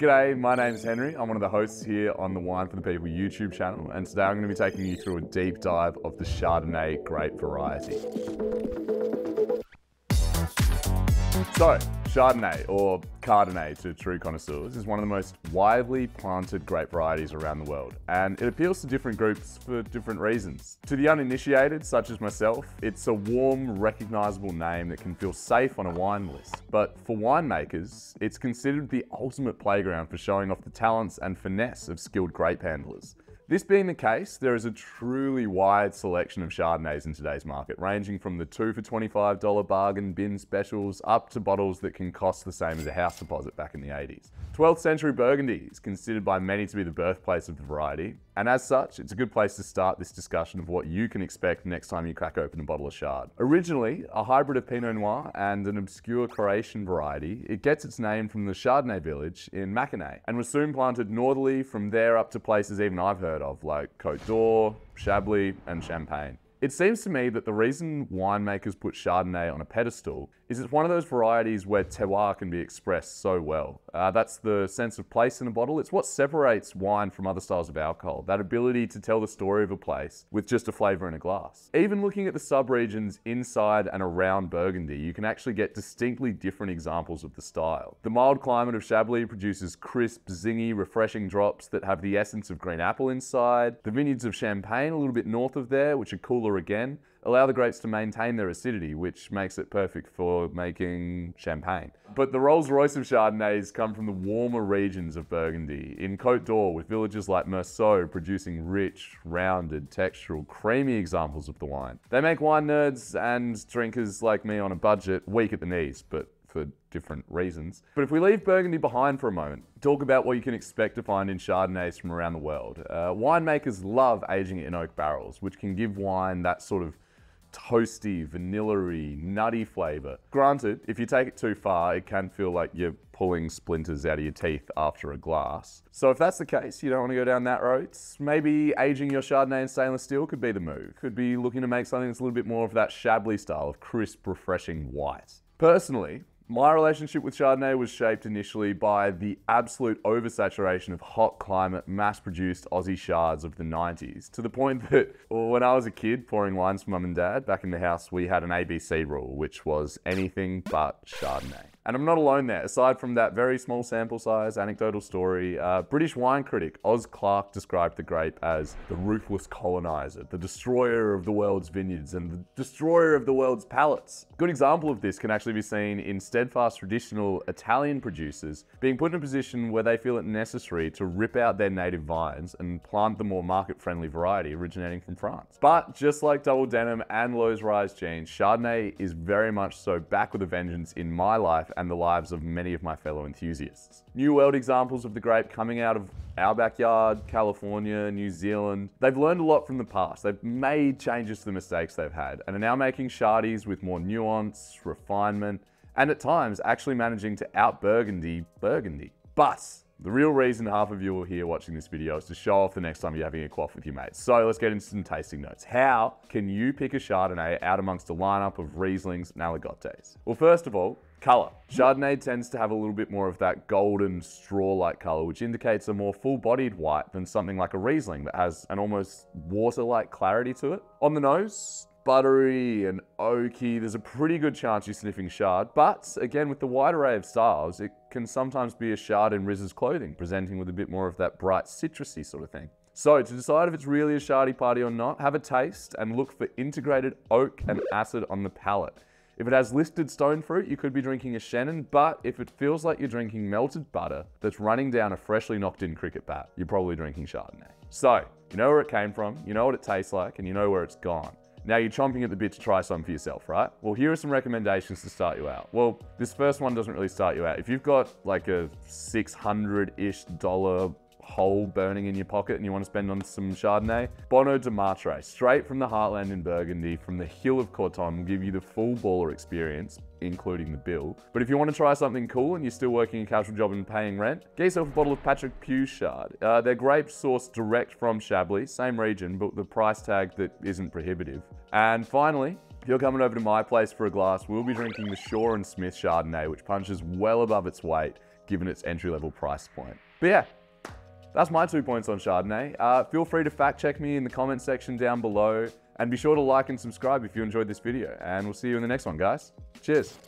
G'day, my name's Henry. I'm one of the hosts here on the Wine for the People YouTube channel, and today I'm going to be taking you through a deep dive of the Chardonnay grape variety. So, Chardonnay, or Cardonnay to true connoisseurs, is one of the most widely planted grape varieties around the world, and it appeals to different groups for different reasons. To the uninitiated, such as myself, it's a warm, recognisable name that can feel safe on a wine list. But for winemakers, it's considered the ultimate playground for showing off the talents and finesse of skilled grape handlers. This being the case, there is a truly wide selection of Chardonnays in today's market, ranging from the 2 for $25 bargain bin specials up to bottles that can cost the same as a house deposit back in the 80s. 12th century Burgundy is considered by many to be the birthplace of the variety, and as such, it's a good place to start this discussion of what you can expect next time you crack open a bottle of Chard. Originally a hybrid of Pinot Noir and an obscure Croatian variety, it gets its name from the Chardonnay village in Mâconnais, and was soon planted northerly from there up to places even I've heard of, like Côte d'Or, Chablis and Champagne. It seems to me that the reason winemakers put Chardonnay on a pedestal is it's one of those varieties where terroir can be expressed so well. That's the sense of place in a bottle. It's what separates wine from other styles of alcohol, that ability to tell the story of a place with just a flavour in a glass. Even looking at the sub-regions inside and around Burgundy, you can actually get distinctly different examples of the style. The mild climate of Chablis produces crisp, zingy, refreshing drops that have the essence of green apple inside. The vineyards of Champagne, a little bit north of there, which are cooler again, allow the grapes to maintain their acidity, which makes it perfect for making champagne. But the Rolls-Royce of Chardonnays come from the warmer regions of Burgundy, in Côte d'Or, with villages like Meursault producing rich, rounded, textural, creamy examples of the wine. They make wine nerds and drinkers like me on a budget weak at the knees, but for different reasons. But if we leave Burgundy behind for a moment, talk about what you can expect to find in Chardonnays from around the world. Winemakers love aging it in oak barrels, which can give wine that sort of toasty, vanilla-y, nutty flavour. Granted, if you take it too far, it can feel like you're pulling splinters out of your teeth after a glass. So if that's the case, you don't want to go down that road, maybe aging your Chardonnay in stainless steel could be the move. Could be looking to make something that's a little bit more of that Chablis style of crisp, refreshing white. Personally, my relationship with Chardonnay was shaped initially by the absolute oversaturation of hot climate, mass-produced Aussie Chards of the 90s, to the point that when I was a kid pouring wines for mum and dad, back in the house we had an ABC rule, which was anything but Chardonnay. And I'm not alone there. Aside from that very small sample size, anecdotal story, British wine critic Oz Clarke described the grape as the ruthless colonizer, the destroyer of the world's vineyards, and the destroyer of the world's palates. A good example of this can actually be seen in steadfast traditional Italian producers being put in a position where they feel it necessary to rip out their native vines and plant the more market-friendly variety originating from France. But just like double denim and low-rise jeans, Chardonnay is very much so back with a vengeance in my life and the lives of many of my fellow enthusiasts. New world examples of the grape coming out of our backyard, California, New Zealand. They've learned a lot from the past. They've made changes to the mistakes they've had and are now making Chardies with more nuance, refinement, and at times actually managing to out-Burgundy Burgundy. But the real reason half of you are here watching this video is to show off the next time you're having a quaff with your mates. So let's get into some tasting notes. How can you pick a Chardonnay out amongst a lineup of Rieslings and aligottes? Well, first of all, colour. Chardonnay tends to have a little bit more of that golden straw-like colour, which indicates a more full-bodied white than something like a Riesling that has an almost water-like clarity to it. On the nose, buttery and oaky, there's a pretty good chance you're sniffing Chard, but again, with the wide array of styles, it can sometimes be a Chard in Riz's clothing, presenting with a bit more of that bright citrusy sort of thing. So to decide if it's really a Chardy party or not, have a taste and look for integrated oak and acid on the palate. If it has listed stone fruit, you could be drinking a Shannon, but if it feels like you're drinking melted butter that's running down a freshly knocked in cricket bat, you're probably drinking Chardonnay. So, you know where it came from, you know what it tastes like, and you know where it's gone. Now you're chomping at the bit to try some for yourself, right? Well, here are some recommendations to start you out. Well, this first one doesn't really start you out. If you've got like a $600-ish hole burning in your pocket and you want to spend on some Chardonnay, Bonneau du Martray, straight from the heartland in Burgundy, from the hill of Corton, will give you the full baller experience, including the bill. But if you want to try something cool and you're still working a casual job and paying rent, get yourself a bottle of Patrick Piuze Chard. They're grapes sourced direct from Chablis, same region, but the price tag that isn't prohibitive. And finally, if you're coming over to my place for a glass, we'll be drinking the Shaw and Smith Chardonnay, which punches well above its weight, given its entry-level price point. But yeah, that's my 2 points on Chardonnay. Feel free to fact check me in the comment section down below, and be sure to like and subscribe if you enjoyed this video, and we'll see you in the next one, guys. Cheers.